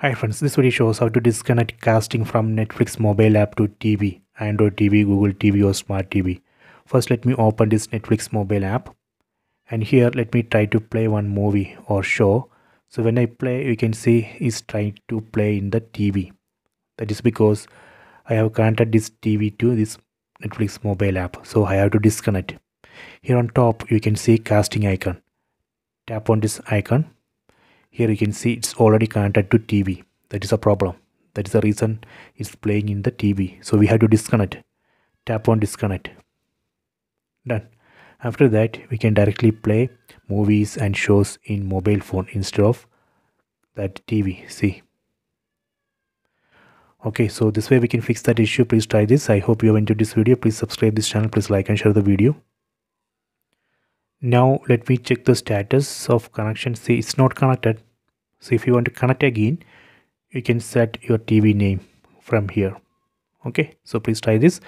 Hi friends, this video shows how to disconnect casting from Netflix mobile app to TV, Android TV, Google TV or Smart TV. First let me open this Netflix mobile app and here let me try to play one movie or show. So when I play, you can see it's trying to play in the TV. That is because I have connected this TV to this Netflix mobile app. So I have to disconnect. Here on top you can see casting icon. Tap on this icon. Here you can see it's already connected to TV. That is a problem. That is the reason it's playing in the TV. So we have to disconnect. Tap on disconnect. Done. After that, we can directly play movies and shows in mobile phone instead of that TV. See. Okay, so this way we can fix that issue. Please try this. I hope you have enjoyed this video. Please subscribe this channel. Please like and share the video. Now let me check the status of connection. See, it's not connected. So if you want to connect again, you can set your TV name from here. Okay, so please try this.